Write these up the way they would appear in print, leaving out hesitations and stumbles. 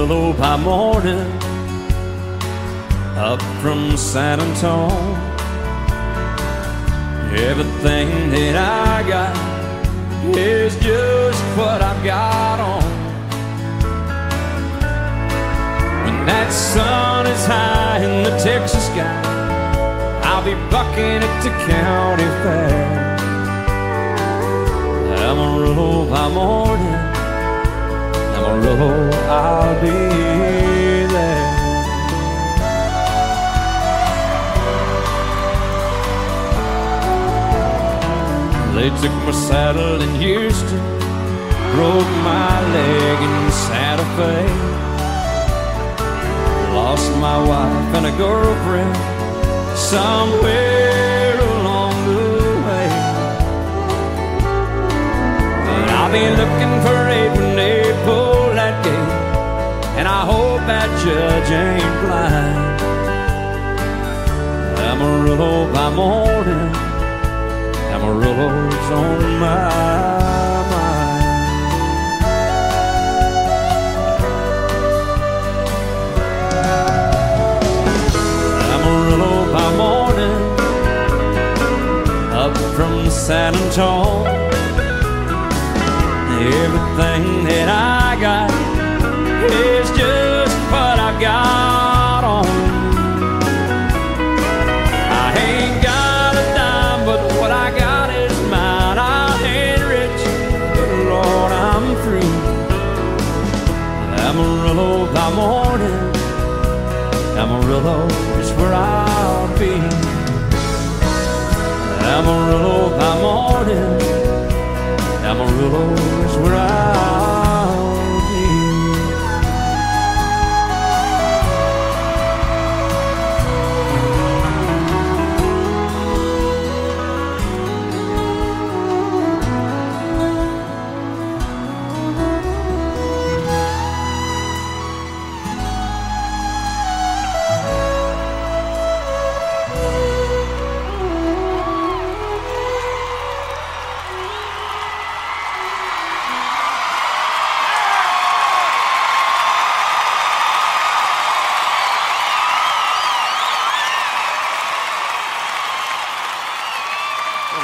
Amarillo by morning, up from San Antonio. Everything that I got is just what I've got on. When that sun is high in the Texas sky, I'll be bucking at the county fair. Amarillo by morning, Amarillo, I'll be there. They took my saddle in Houston, broke my leg in Santa Fe, lost my wife and a girlfriend somewhere along the way. And I'll be looking for aid when they pull that gate, and I hope that judge ain't blind. Amarillo by morning, Amarillo's on my mind. Amarillo by morning, up from San Antonio. Everything that I got is just what I got on. Amarillo by morning, Amarillo is where I'll be. Amarillo by morning, Amarillo is where I'll be.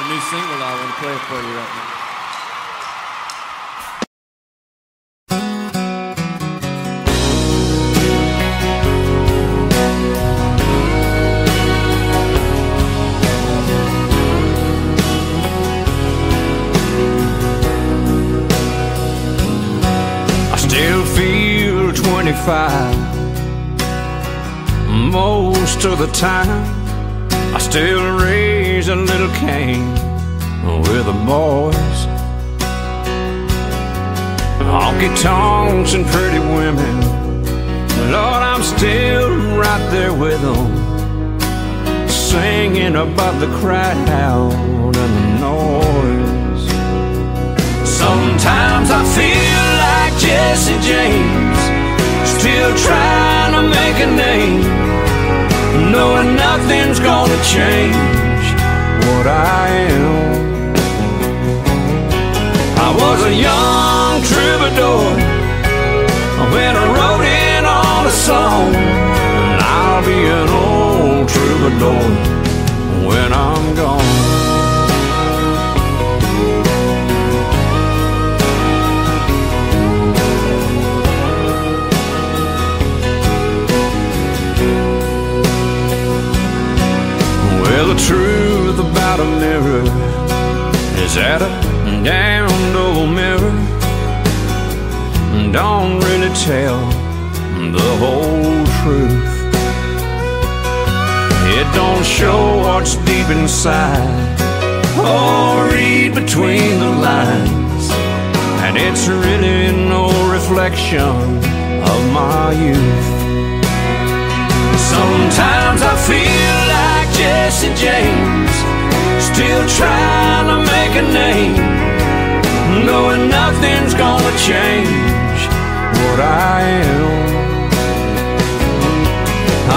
New single I want to play for you right now. I still feel 25 most of the time. I still raise a little cane with the boys, honky-tonks and pretty women. Lord, I'm still right there with them, singing above the crowd and the noise. Sometimes I feel like Jesse James, still trying to make a name, knowing nothing's gonna change what I am. I was a young troubadour when I wrote in all the songs, and I'll be an old troubadour when I'm gone. The truth about a mirror is that a damned old mirror don't really tell the whole truth. It don't show what's deep inside or read between the lines, and it's really no reflection of my youth. Sometimes I feel like Jesse James, still trying to make a name, knowing nothing's gonna change what I am.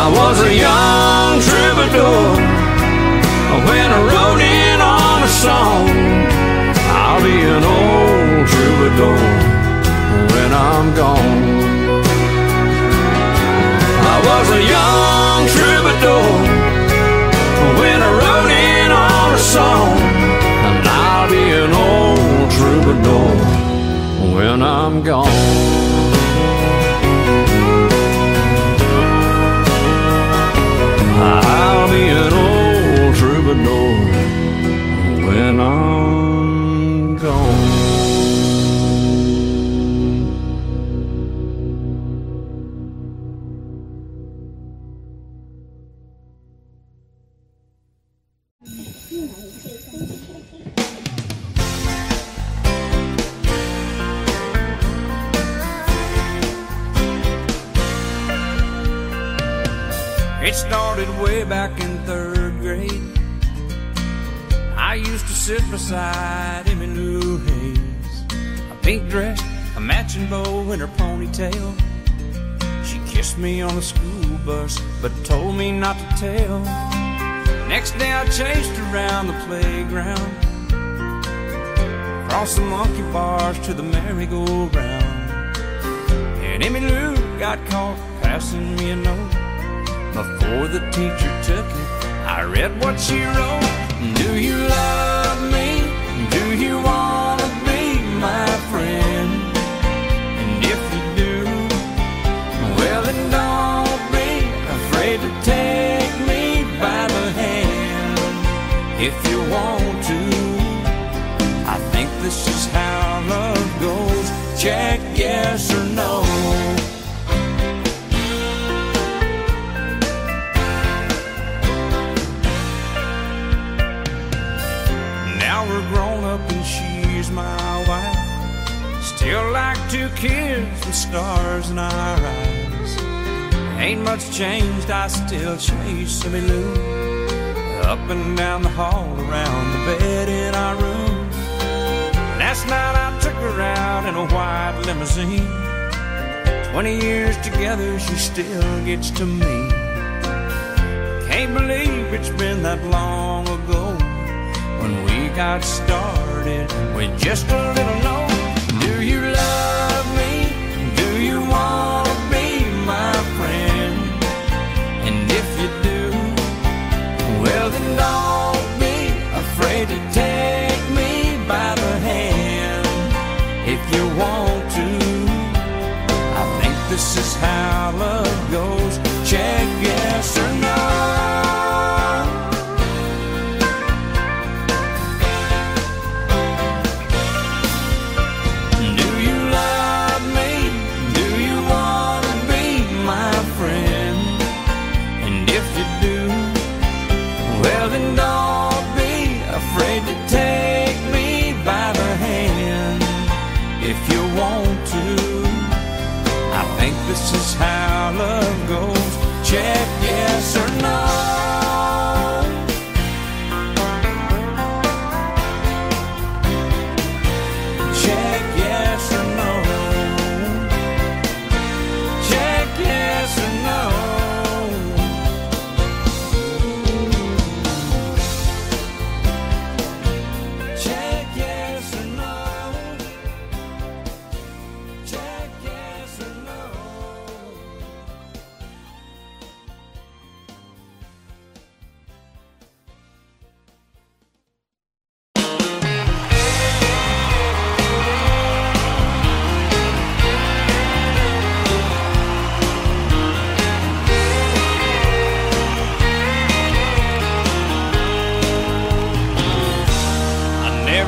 I was a young troubadour when I wrote in on a song, I'll be an old troubadour when I'm gone. started way back in 3rd grade. I used to sit beside Emmy Lou Hayes, a pink dress, a matching bow, and her ponytail. She kissed me on the school bus, but told me not to tell. Next day I chased around the playground, across the monkey bars to the merry-go-round. And Emmy Lou got caught passing me a note. Before the teacher took it, I read what she wrote. Do you love me? Do you want to be my friend? And if you do, well then don't be afraid to take me by the hand. If you want to, I think this is how love goes. Check yes or no. We're grown up and she's my wife, still like two kids with stars in our eyes. Ain't much changed, I still chase Emmy Lou, up and down the hall, around the bed in our room. Last night I took her out in a white limousine. 20 years together, she still gets to me. Can't believe it's been that long ago when we got started with just a little note. Do you love me? Do you want to be my friend? And if you do, well then don't be afraid to take me by the hand. If you want to, I think this is how love goes. Check yes or no. This is how love goes. Check yes or no. Check yes or no. Check yes or no. Check yes or no. Check yes or no.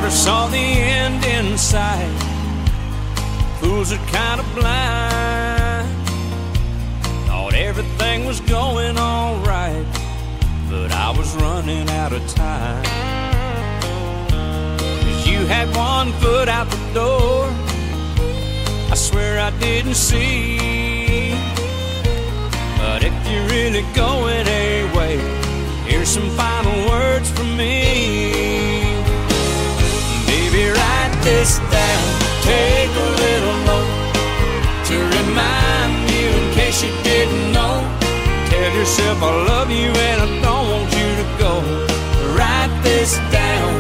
Saw the end in sight. Fools are kind of blind. Thought everything was going all right, but I was running out of time. 'Cause you had one foot out the door, I swear I didn't see. But if you're really going a way, here's some final words from me. This down, take a little note to remind you in case you didn't know. Tell yourself I love you and I don't want you to go. Write this down,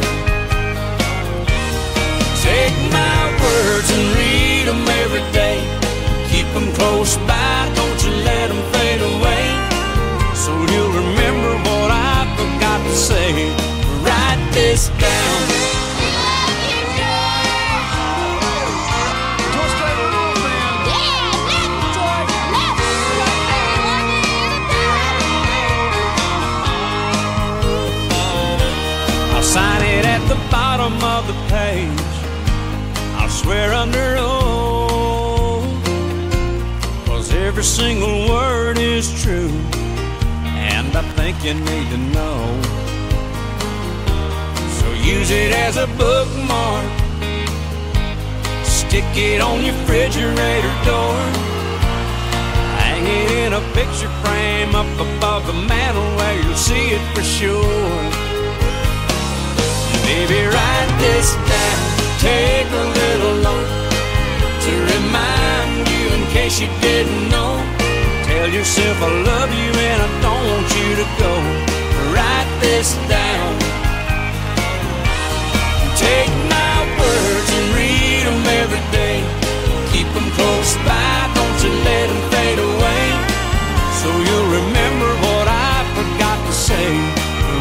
take my words and read them every day. Keep them close by, don't you let them fade away. So you'll remember what I forgot to say. Write this down. Sign it at the bottom of the page, I swear under oath, 'cause every single word is true, and I think you need to know. So use it as a bookmark, stick it on your refrigerator door, hang painted in a picture frame up above the mantel where you'll see it for sure. Baby, write this down, take a little loan to remind you in case you didn't know. Tell yourself I love you and I don't want you to go. Write this down, take my words and read them every day. Keep them close by, don't you let them fade away. So you'll remember what I forgot to say.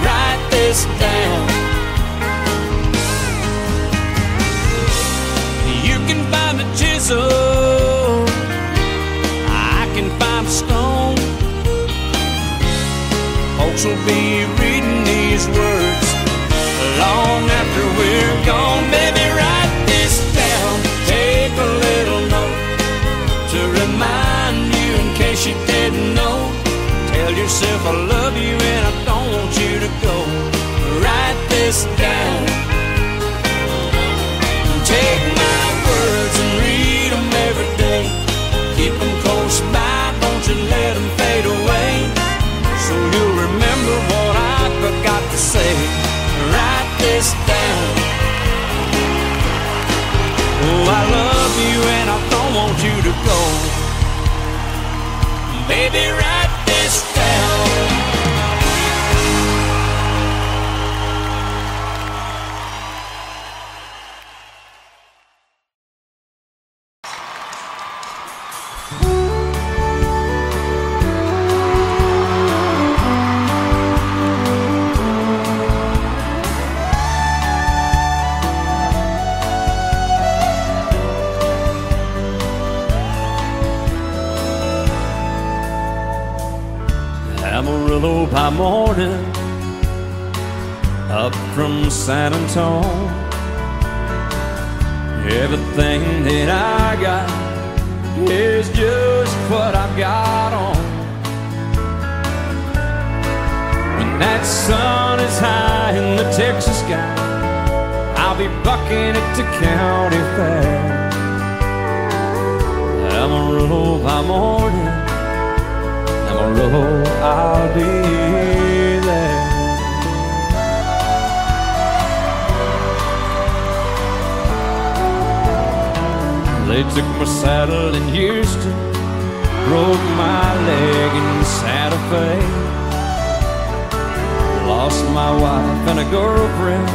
Write this down. You can find a chisel, I can find a stone. Folks will be reading these words long after we're gone. Baby, write this down, take a little note to remind you in case you didn't know. Tell yourself I love you and I don't want you to go. Write this down, take my words and read them every day. Keep them close by, don't you let them fade away. So you'll remember what I forgot to say. Write this down. Oh, I love you and I don't want you to go. Baby, write this down. Amarillo by morning, up from San Antonio. Everything that I got is just what I've got on. When that sun is high in the Texas sky, I'll be bucking at the county fair. Amarillo by morning, Amarillo, I'll be there. They took my saddle in Houston, broke my leg in Santa Fe, lost my wife and a girlfriend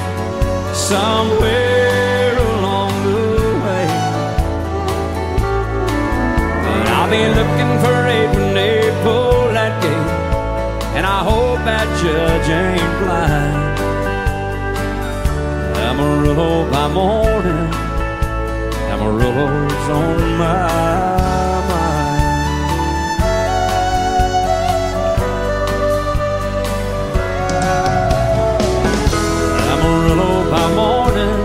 somewhere along the way. And I'll be looking for April, April, and I hope that judge ain't blind. Amarillo by morning, Amarillo's on my mind. Amarillo by morning,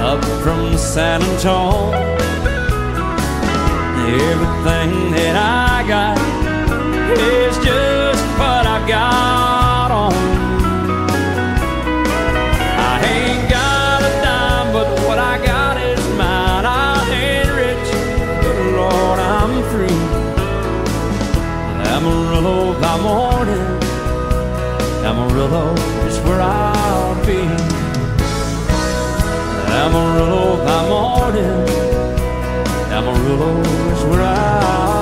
up from San Antonio. Everything that I got is just what I've got on. I ain't got a dime, but what I got is mine. I ain't rich, but Lord, I'm free. Amarillo by morning, Amarillo is where I'll be. Amarillo by morning, Amarillo is where I'll be.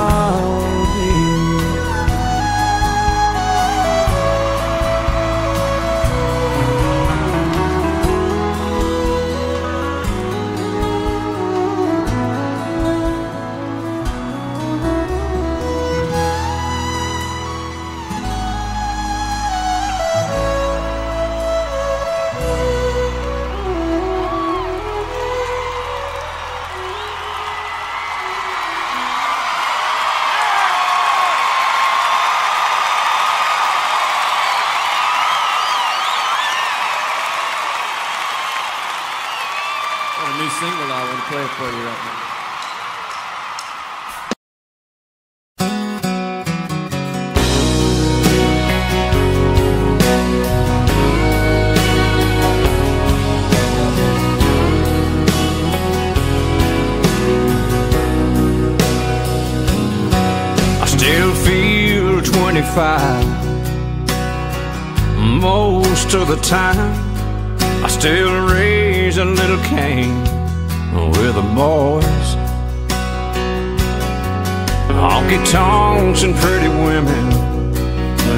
Play it for you right now. 25. Most of the time I still raise a little cane with the boys. Honky-tonks and pretty women,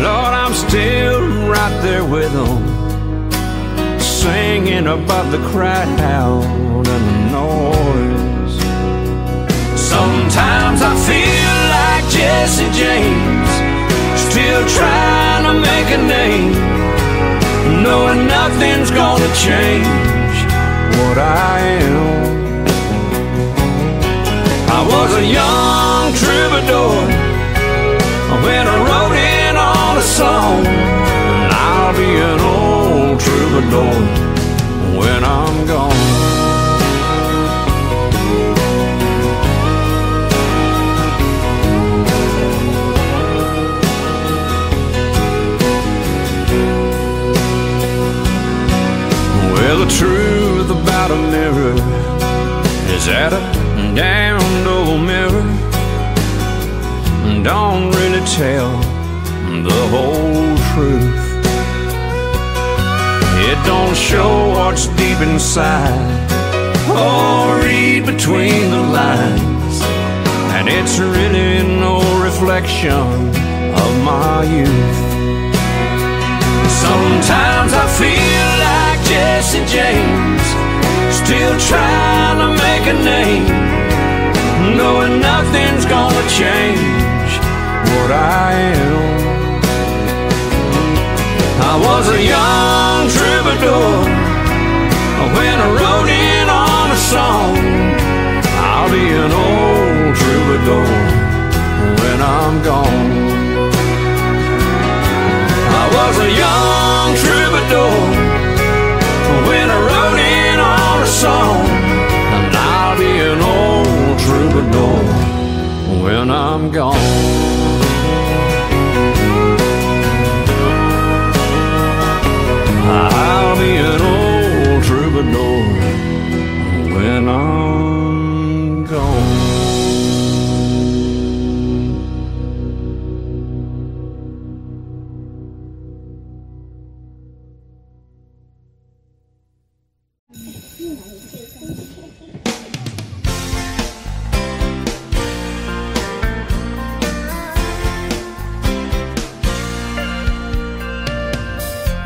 Lord, I'm still right there with them, singing above the crowd and the noise. Sometimes I feel like Jesse James, still trying to make a name, knowing nothing's gonna change what I am. I was a young troubadour when I wrote in on a song, and I'll be an old troubadour when I'm gone. Well, the truth about a mirror is that a damned old mirror don't really tell the whole truth. It don't show what's deep inside or read between the lines, and it's really no reflection of my youth. Sometimes I feel like Jesse James, still trying to make a name, knowing nothing's gonna change what I am. I was a young troubadour when I wrote in on a song, I'll be an old troubadour when I'm gone. I was a young troubadour when I wrote in on a song, and I'll be an old troubadour when I'm gone. I'll be an old troubadour when I'm gone.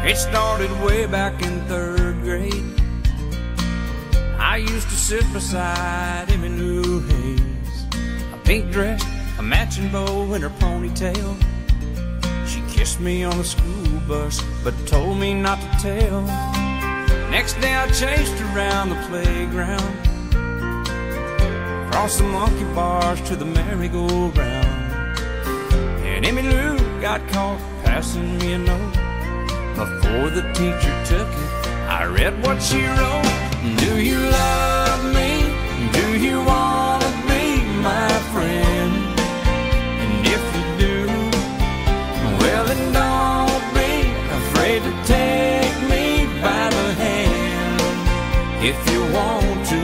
It started way back in 3rd grade. I used to sit beside Emmy Lou Hayes, a pink dress, a matching bow, and her ponytail. She kissed me on the school bus, but told me not to tell. Next day I chased around the playground, across the monkey bars to the merry-go-round, and Emmy Lou got caught passing me a note. Before the teacher took it, I read what she wrote. Do you love me? Do you want to be my friend? And if you do, well then don't be afraid to take me by the hand. If you want to,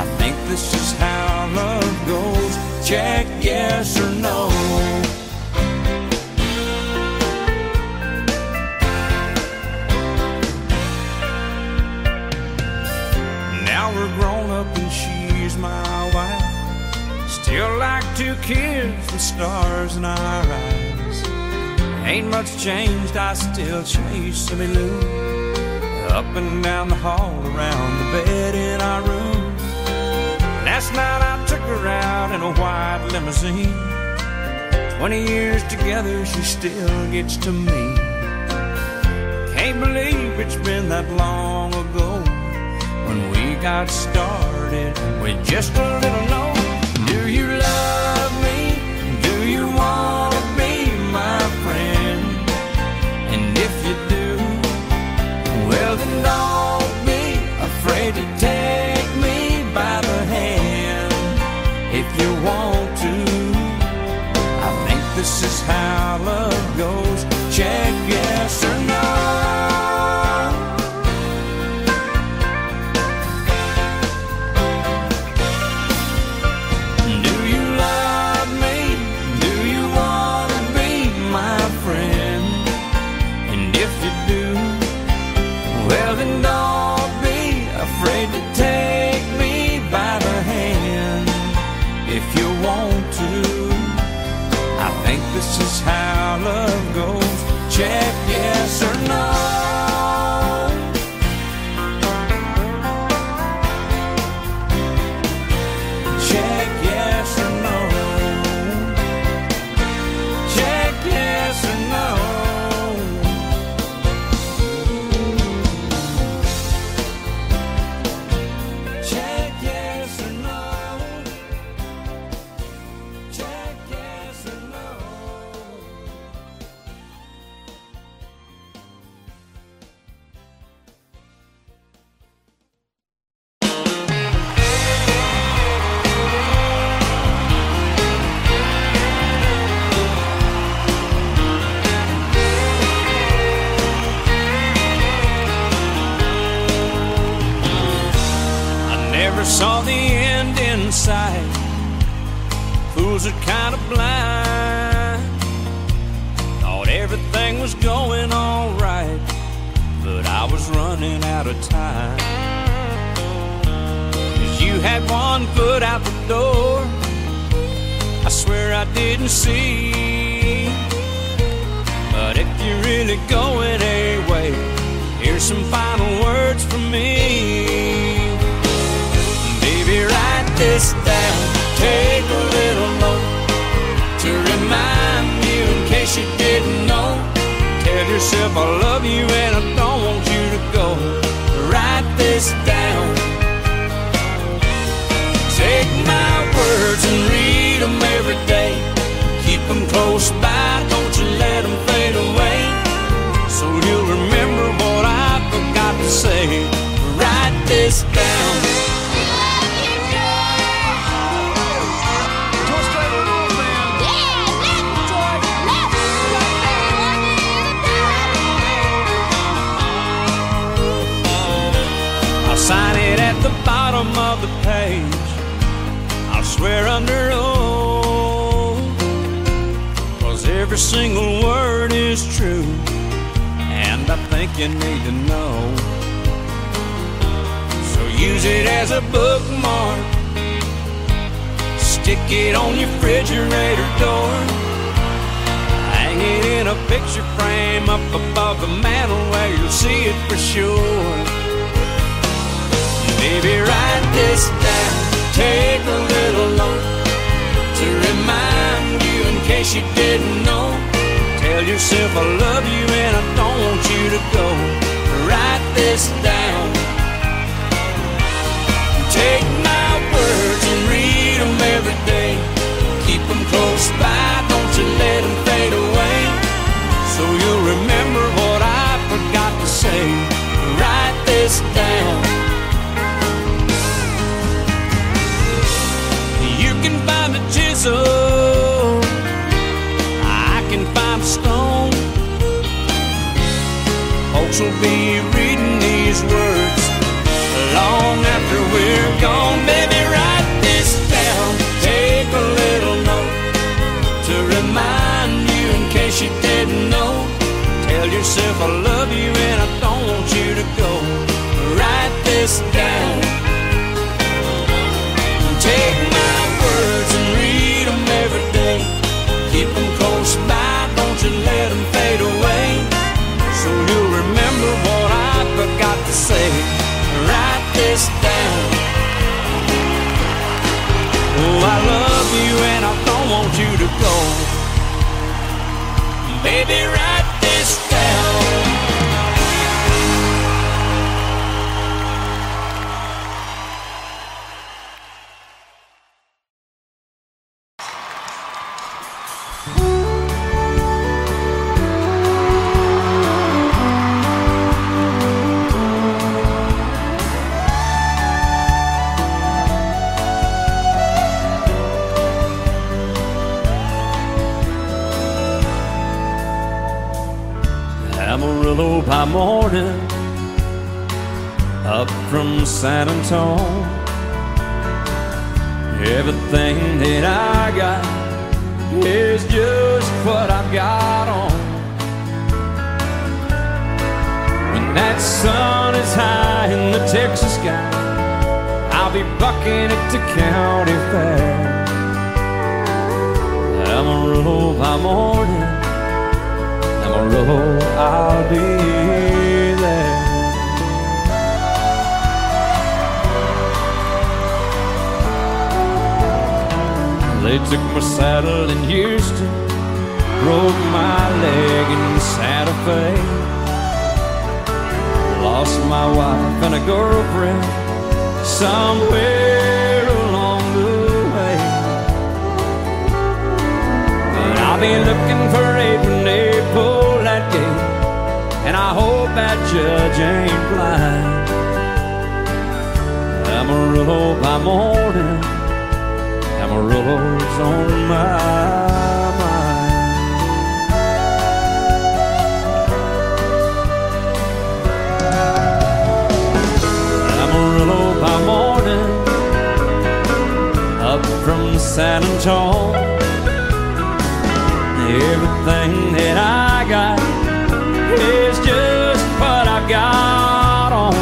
I think this is how love goes. Check yes or no. We're grown up and she's my wife, still like two kids with stars in our eyes. Ain't much changed, I still chase Emmy Lou, up and down the hall, around the bed in our room. Last night I took her out in a white limousine. 20 years together, she still gets to me. Can't believe it's been that long ago when we got started with just a little note. Do you love me? Do you want to be my friend? And if you do, well then don't be afraid to take me by the hand. If you want to, I think this is how love goes. Check yes or no. Do you love never saw the end in sight. Fools are kind of blind. Thought everything was going all right, but I was running out of time. 'Cause you had one foot out the door, I swear I didn't see. But if you're really going away, here's some final words from me. Baby, write this down, take a little note to remind you in case you didn't know. Tell yourself I love you and I don't want you to go. Write this down, take my words and read them every day. Keep them close by, don't you let them fade away. So you'll remember what I forgot to say. Write this down. Sign it at the bottom of the page, I'll swear under oath, 'cause every single word is true, and I think you need to know. So use it as a bookmark, stick it on your refrigerator door, hang it in a picture frame up above the mantel where you'll see it for sure. Baby, write this down, take a little note to remind you in case you didn't know. Tell yourself I love you and I don't want you to go. Write this down, take my words and read them every day. Keep them close by, don't you let them fade away. So you'll remember what I forgot to say. Write this down. I can find a chisel, I can find a stone. Folks will be reading these words long after we're gone. Baby, write this down, take a little note to remind you in case you didn't know. Tell yourself I love you and I don't want you to go. Write this down, take my words and read them every day. Keep them close by, don't you let them fade away. So you'll remember what I forgot to say. Write this down. Oh, I love you and I don't want you to go. Baby, write this down. Amarillo by morning, up from San Antonio. Everything that I got is just what I've got on. When that sun is high in the Texas sky, I'll be bucking at the county fair. Amarillo by morning, Amarillo, I'll be there. They took my saddle in Houston, broke my leg in Santa Fe, lost my wife and a girlfriend somewhere along the way. But I'll be looking for April that gate, and I hope that judge ain't blind. Amarillo by morning, Amarillo's on my mind. Amarillo by morning, comes home. Everything that I got is just what I've got on.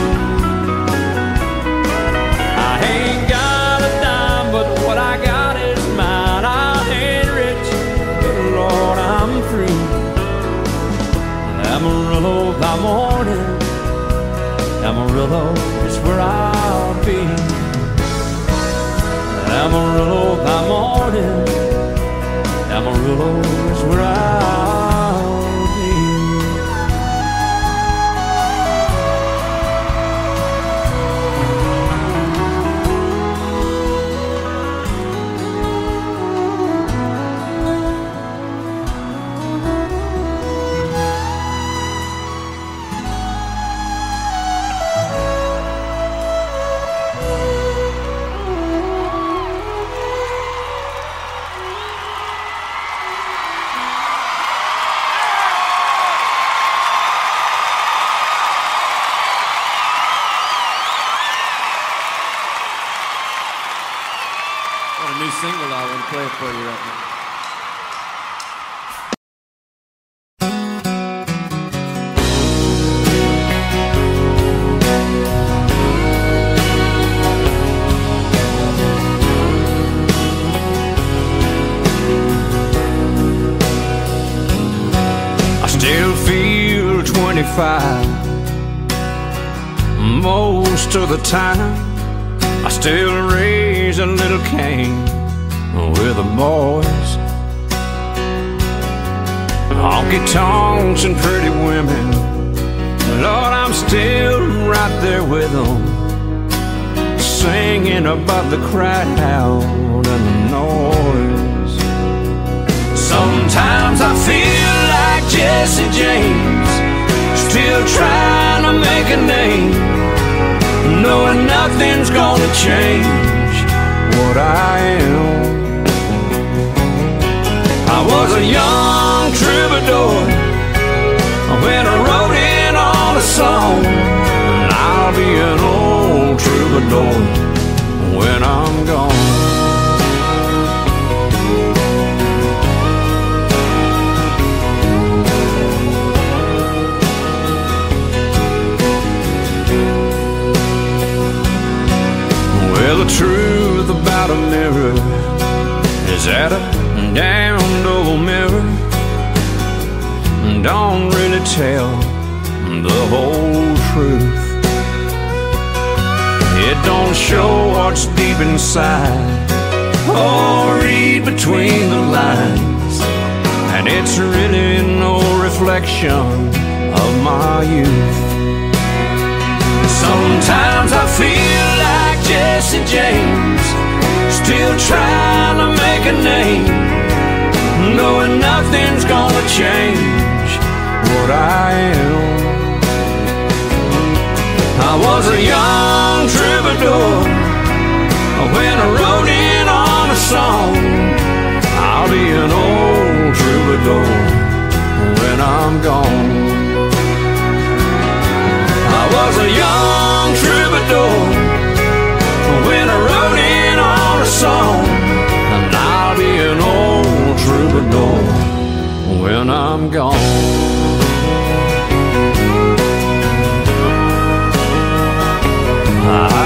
I ain't got a dime, but what I got is mine. I ain't rich, but Lord, I'm through. Amarillo by morning, Amarillo is where I'll be. Amarillo by morning, Amarillo is where I'll be. Single I want to play for you right now. I still feel 25 most of the time. I still raise a little cane with the boys, honky tonks and pretty women. Lord, I'm still right there with them, singing above the crowd and the noise. Sometimes I feel like Jesse James, still trying to make a name, knowing nothing's gonna change what I am. I was a young troubadour when I wrote in on a song, and I'll be an old troubadour when I'm gone. Well, the truth about a mirror is that a damned old mirror don't really tell the whole truth. It don't show what's deep inside or read between the lines, and it's really no reflection of my youth. Sometimes I feel like Jesse James, still trying to make a name, knowing nothing's gonna change what I am. I was a young troubadour when I wrote in on a song. I'll be an old troubadour when I'm gone. I was a young troubadour when I wrote in on a song, and I'll be an old troubadour when I'm gone. I